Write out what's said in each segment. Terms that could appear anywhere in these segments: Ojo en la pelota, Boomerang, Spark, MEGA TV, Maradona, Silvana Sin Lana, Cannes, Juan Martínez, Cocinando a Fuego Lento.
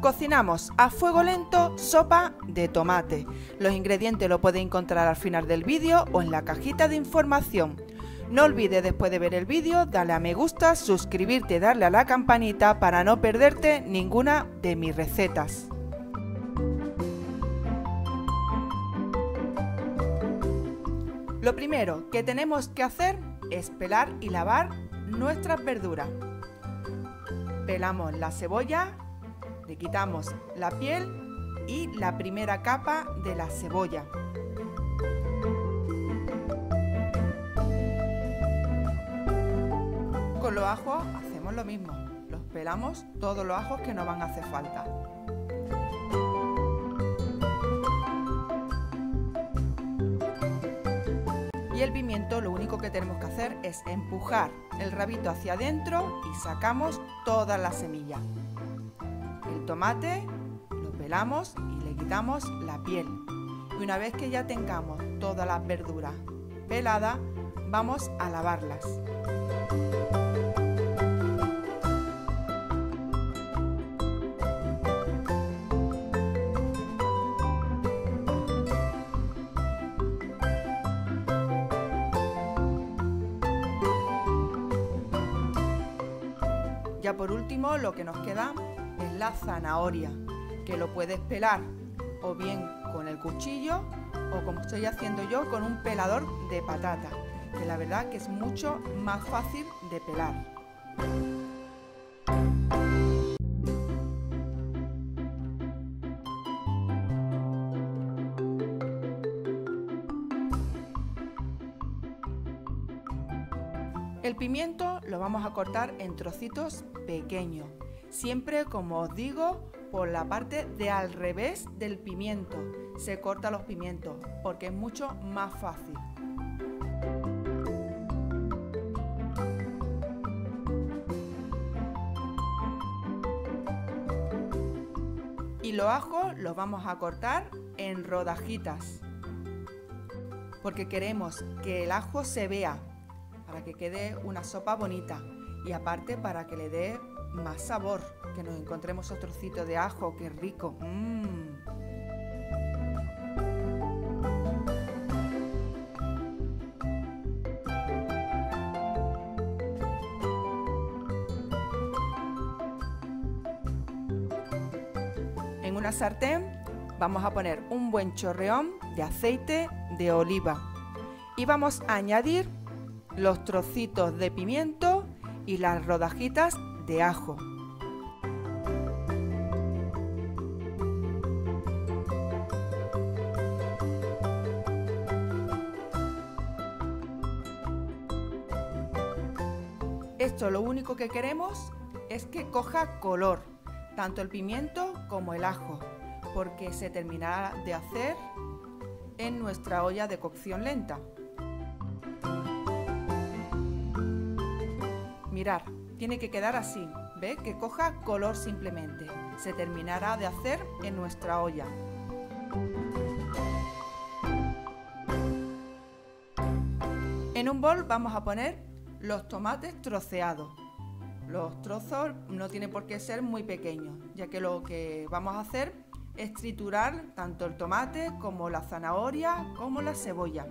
Cocinamos a fuego lento sopa de tomate. Los ingredientes lo podéis encontrar al final del vídeo o en la cajita de información. No olvides después de ver el vídeo darle a me gusta, suscribirte y darle a la campanita para no perderte ninguna de mis recetas. Lo primero que tenemos que hacer es pelar y lavar nuestras verduras. Pelamos la cebolla, le quitamos la piel y la primera capa de la cebolla. Con los ajos hacemos lo mismo, los pelamos todos los ajos que nos van a hacer falta. Y el pimiento lo único que tenemos que hacer es empujar el rabito hacia adentro y sacamos toda la semilla. El tomate lo pelamos y le quitamos la piel. Y una vez que ya tengamos todas las verduras peladas, vamos a lavarlas. Ya por último lo que nos queda es la zanahoria, que lo puedes pelar o bien con el cuchillo o, como estoy haciendo yo, con un pelador de patata, que la verdad que es mucho más fácil de pelar. El pimiento lo vamos a cortar en trocitos pequeños, siempre, como os digo, por la parte de al revés del pimiento. Se corta los pimientos porque es mucho más fácil. Y los ajos los vamos a cortar en rodajitas, porque queremos que el ajo se vea, para que quede una sopa bonita y aparte para que le dé más sabor, que nos encontremos esos trocitos de ajo, ¡qué rico! En una sartén vamos a poner un buen chorreón de aceite de oliva y vamos a añadir los trocitos de pimiento y las rodajitas de ajo. Esto lo único que queremos es que coja color, tanto el pimiento como el ajo, porque se terminará de hacer en nuestra olla de cocción lenta. Mirad, tiene que quedar así, ¿ve? Que coja color simplemente. Se terminará de hacer en nuestra olla. En un bol vamos a poner los tomates troceados. Los trozos no tienen por qué ser muy pequeños, ya que lo que vamos a hacer es triturar tanto el tomate como la zanahoria como la cebolla.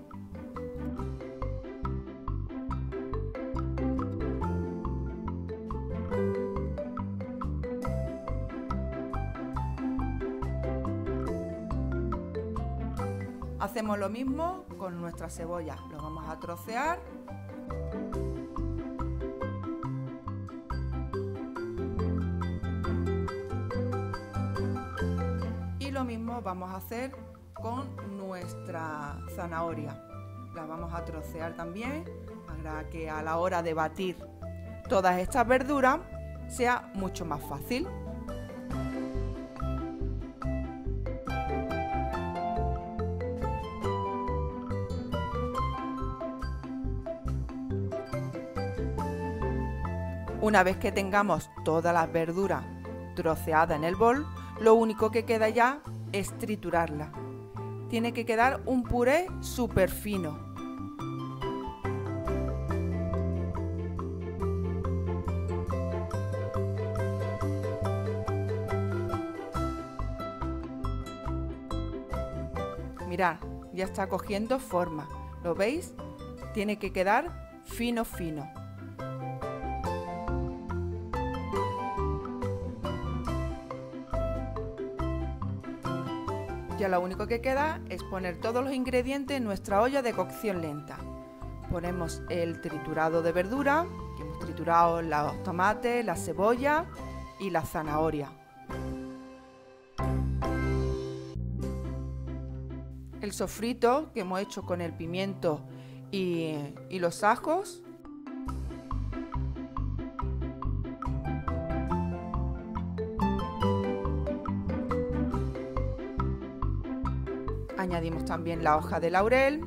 Hacemos lo mismo con nuestra cebolla, lo vamos a trocear y lo mismo vamos a hacer con nuestra zanahoria. La vamos a trocear también para que a la hora de batir todas estas verduras sea mucho más fácil. Una vez que tengamos todas las verduras troceadas en el bol, lo único que queda ya es triturarlas. Tiene que quedar un puré súper fino. mirad, ya está cogiendo forma. ¿Lo veis? Tiene que quedar fino, fino. Ya lo único que queda es poner todos los ingredientes en nuestra olla de cocción lenta. Ponemos el triturado de verdura, que hemos triturado los tomates, la cebolla y la zanahoria. El sofrito que hemos hecho con el pimiento y los ajos. Añadimos también la hoja de laurel,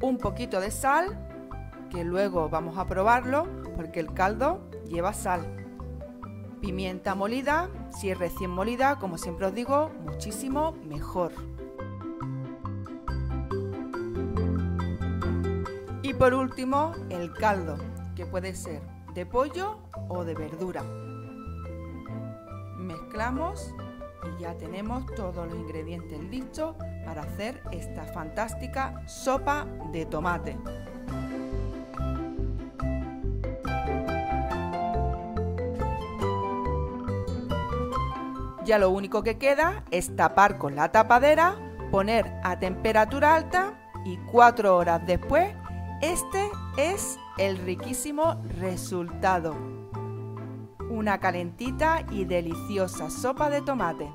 un poquito de sal, que luego vamos a probarlo porque el caldo lleva sal, pimienta molida, si es recién molida, como siempre os digo, muchísimo mejor. Y por último, el caldo, que puede ser de pollo o de verdura. Mezclamos. Y ya tenemos todos los ingredientes listos para hacer esta fantástica sopa de tomate. Ya lo único que queda es tapar con la tapadera, poner a temperatura alta y 4 horas después, este es el riquísimo resultado. Una calentita y deliciosa sopa de tomate.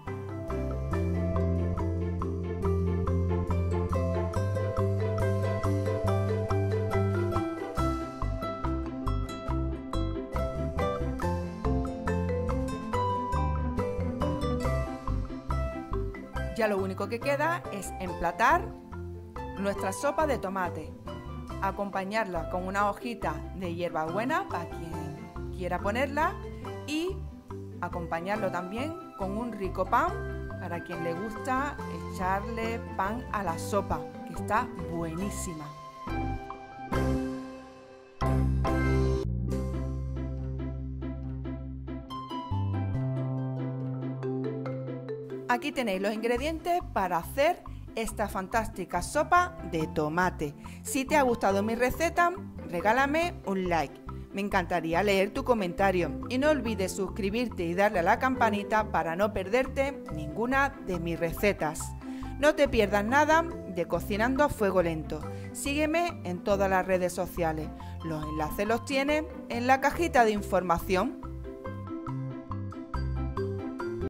Ya lo único que queda es emplatar nuestra sopa de tomate, acompañarla con una hojita de hierbabuena para quien quiera ponerla y acompañarlo también con un rico pan para quien le gusta echarle pan a la sopa, que está buenísima. Aquí tenéis los ingredientes para hacer esta fantástica sopa de tomate. Si te ha gustado mi receta, regálame un like. Me encantaría leer tu comentario y no olvides suscribirte y darle a la campanita para no perderte ninguna de mis recetas. No te pierdas nada de Cocinando a Fuego Lento. Sígueme en todas las redes sociales. Los enlaces los tienes en la cajita de información.